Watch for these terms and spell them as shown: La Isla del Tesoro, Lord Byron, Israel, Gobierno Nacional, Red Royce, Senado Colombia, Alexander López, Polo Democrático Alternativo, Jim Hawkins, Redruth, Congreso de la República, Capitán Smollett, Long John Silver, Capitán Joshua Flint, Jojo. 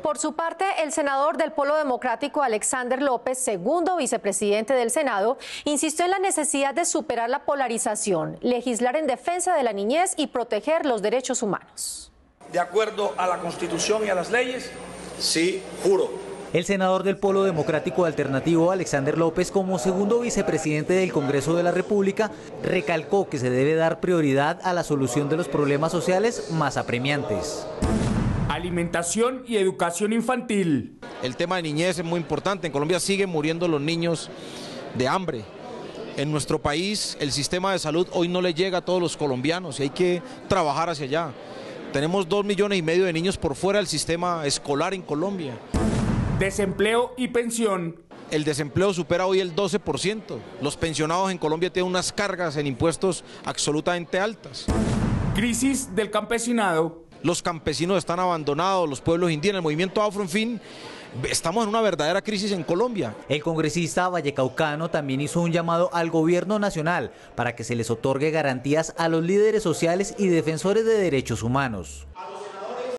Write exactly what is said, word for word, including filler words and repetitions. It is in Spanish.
Por su parte, el senador del Polo Democrático, Alexander López, segundo vicepresidente del Senado, insistió en la necesidad de superar la polarización, legislar en defensa de la niñez y proteger los derechos humanos. De acuerdo a la Constitución y a las leyes, sí, juro. El senador del Polo Democrático Alternativo, Alexander López, como segundo vicepresidente del Congreso de la República, recalcó que se debe dar prioridad a la solución de los problemas sociales más apremiantes. Alimentación y educación infantil. El tema de niñez es muy importante. En Colombia siguen muriendo los niños de hambre. En nuestro país el sistema de salud hoy no le llega a todos los colombianos y hay que trabajar hacia allá. Tenemos dos millones y medio de niños por fuera del sistema escolar en Colombia. Desempleo y pensión. El desempleo supera hoy el doce por ciento. Los pensionados en Colombia tienen unas cargas en impuestos absolutamente altas. Crisis del campesinado. Los campesinos están abandonados, los pueblos indígenas, el movimiento afro, en fin, estamos en una verdadera crisis en Colombia. El congresista vallecaucano también hizo un llamado al gobierno nacional para que se les otorgue garantías a los líderes sociales y defensores de derechos humanos.